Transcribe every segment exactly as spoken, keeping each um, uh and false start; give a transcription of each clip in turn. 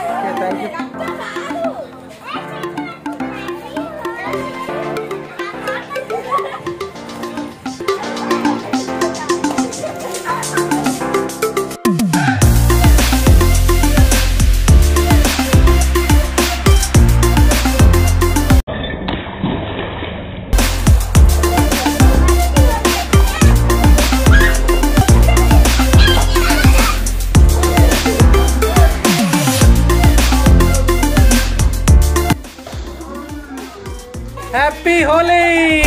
Yeah, thank you. Happy Holi!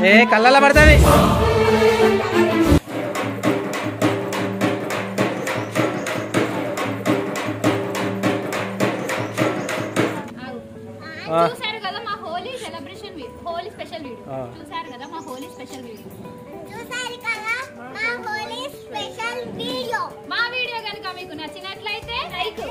Hey, Kalala Bartani. Uh, Choose kada ma Holi celebration video, Holi special video. Uh, Choose kada ma Holi special video. Choose kada ma Holi special video. Ma video ganaka meeku nachinatlaite like